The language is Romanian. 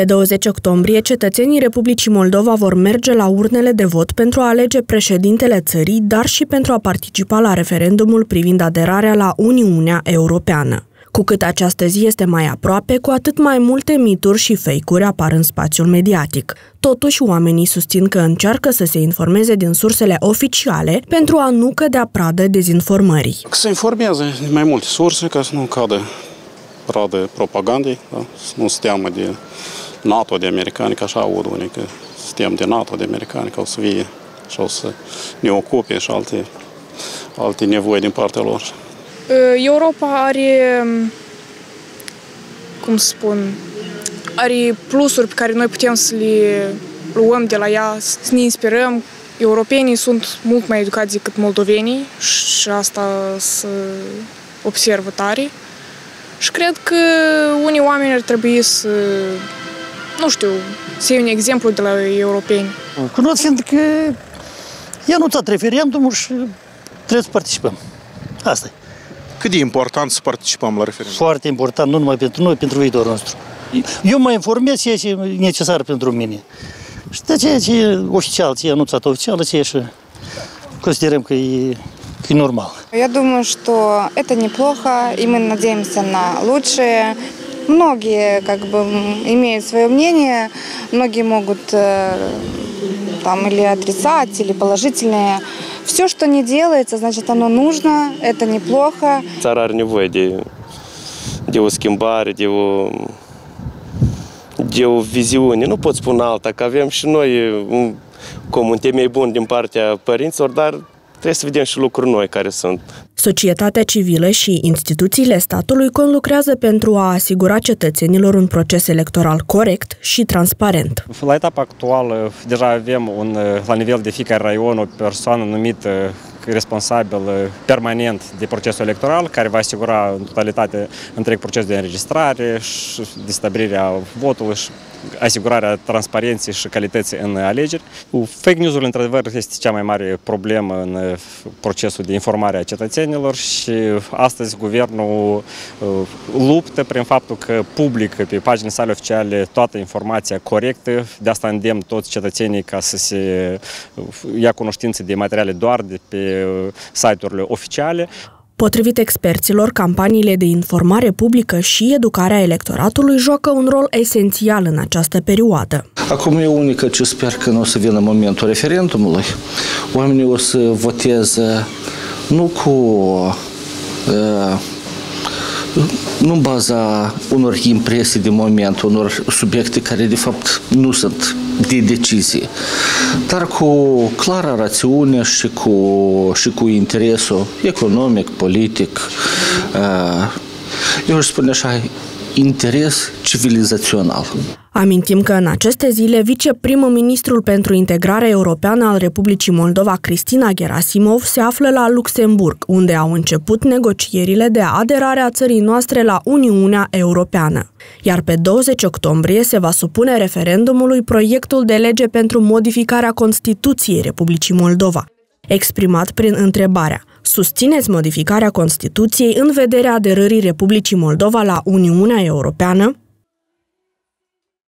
Pe 20 octombrie, cetățenii Republicii Moldova vor merge la urnele de vot pentru a alege președintele țării, dar și pentru a participa la referendumul privind aderarea la Uniunea Europeană. Cu cât această zi este mai aproape, cu atât mai multe mituri și fake-uri apar în spațiul mediatic. Totuși, oamenii susțin că încearcă să se informeze din sursele oficiale pentru a nu cădea pradă dezinformării. Se informează din mai multe surse ca să nu cadă pradă propagandei, da? Să nu se teamă de NATO, de americani, că așa aud unii, că se tem de NATO, de americani, că o să vie și o să ne ocupe și alte nevoi din partea lor. Europa are, are plusuri pe care noi putem să le luăm de la ea, să ne inspirăm. Europenii sunt mult mai educați decât moldovenii și asta se observă tare. Și cred că unii oameni ar trebui să, nu știu, să iei un exemplu de la europeni. Cunosc, fiindcă i-a anunțat referendumul și trebuie să participăm. Asta e. Cât de important să participăm la referendum? Foarte important, nu numai pentru noi, pentru viitorul nostru. Eu mă informez, ce e necesar pentru mine. Și de ceea ce e oficial, ce e anunțat oficial, ce e și considerăm că e normal. Я думаю, что это неплохо, и мы надеемся на лучшее. Многие как бы имеют свое мнение, многие могут там или отрицать, или положительное. Все, что не делается, значит, оно нужно, это неплохо. Țara are nevoie de o schimbare, de o viziune. Nu pot spune alta, că avem și noi un temei bun din partea părinților, dar trebuie să vedem și lucruri noi care sunt. Societatea civilă și instituțiile statului conlucrează pentru a asigura cetățenilor un proces electoral corect și transparent. La etapa actuală, deja avem la nivel de fiecare raion o persoană numită responsabil permanent de procesul electoral, care va asigura în totalitate întreg proces de înregistrare și de stabilirea votului și asigurarea transparenței și calității în alegeri. Fake news-ul, într-adevăr, este cea mai mare problemă în procesul de informare a cetățenilor și astăzi guvernul luptă prin faptul că publică pe paginile sale oficiale toată informația corectă. De asta îndemn toți cetățenii ca să se ia cunoștință de materiale doar de pe site-urile oficiale. Potrivit experților, campaniile de informare publică și educarea electoratului joacă un rol esențial în această perioadă. Acum eu unică ce sper că nu o să vină momentul referendumului. Oamenii o să voteze nu cu nu în baza unor impresii de moment, unor subiecte care de fapt nu sunt de decizie, dar cu clară rațiune și cu interesul economic, politic. Eu își spun așa, interes civilizațional. Amintim că în aceste zile viceprim-ministrul pentru integrare europeană al Republicii Moldova, Cristina Gerasimov, se află la Luxemburg, unde au început negocierile de aderare a țării noastre la Uniunea Europeană. Iar pe 20 octombrie se va supune referendumului proiectul de lege pentru modificarea Constituției Republicii Moldova, exprimat prin întrebarea: susțineți modificarea Constituției în vederea aderării Republicii Moldova la Uniunea Europeană?